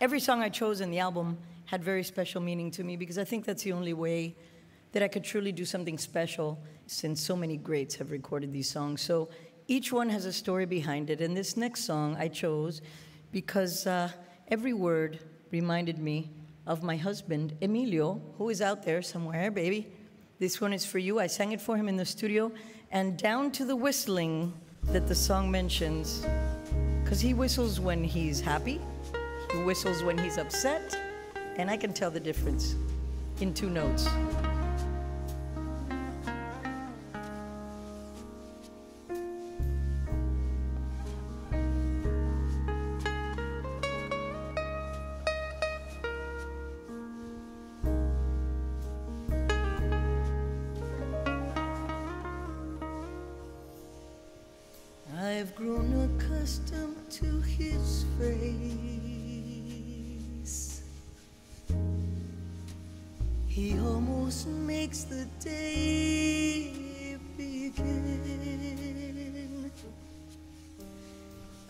every song I chose in the album had very special meaning to me, because I think that's the only way that I could truly do something special, since so many greats have recorded these songs. So each one has a story behind it, and this next song I chose because every word reminded me of my husband, Emilio, who is out there somewhere, baby. This one is for you. I sang it for him in the studio, and down to the whistling that the song mentions, because he whistles when he's happy, he whistles when he's upset, and I can tell the difference in 2 notes. I've grown accustomed to his face. He almost makes the day begin.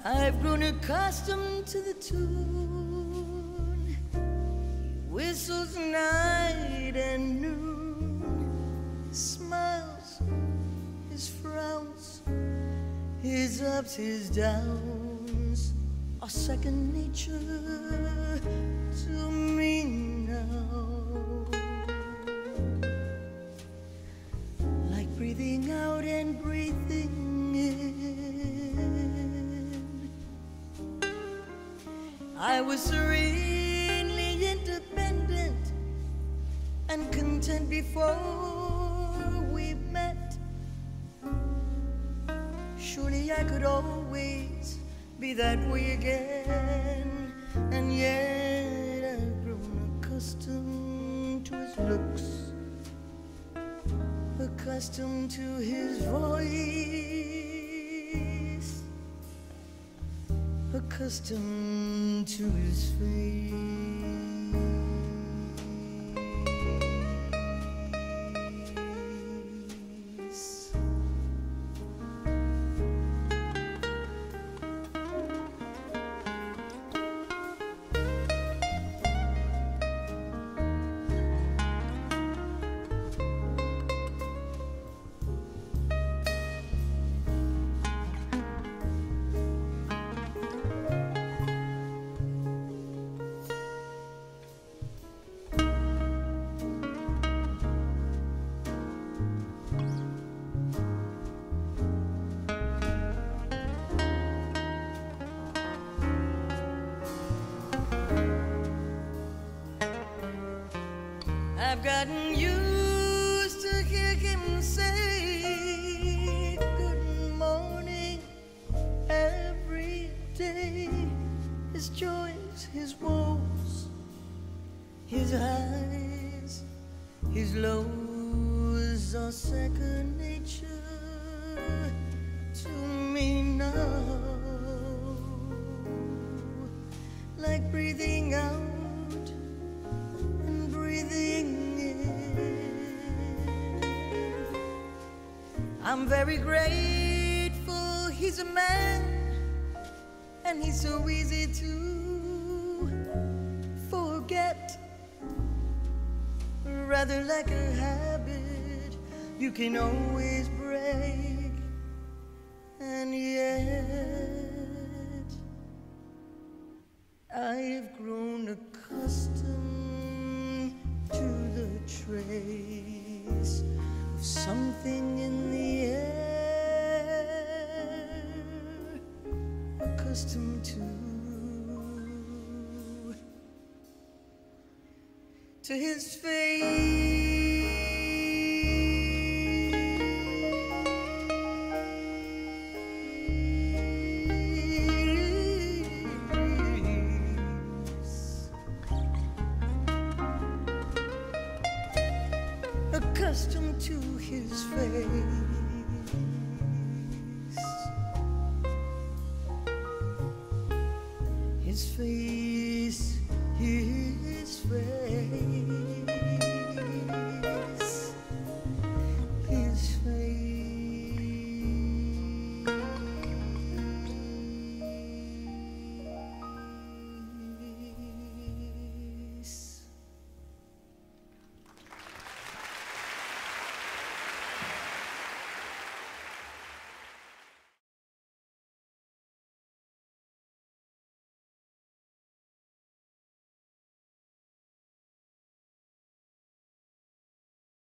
I've grown accustomed to the tune. He whistles night and noon. His smiles, his frowns, his ups, his downs are second nature to me now. Like breathing out and breathing in. I was serenely independent and content before we met. Surely I could always be that way again, and yet I've grown accustomed to his looks, accustomed to his voice, accustomed to his face. I've gotten used to hear him say good morning every day. His joys, his woes, his highs, his lows are second nature to me now. Like breathing out, I'm very grateful he's a man, and he's so easy to forget. Rather like a habit you can always break, and yet I've grown accustomed to the trace of something in the air, accustomed to his face. Accustomed to his face, his face, his face.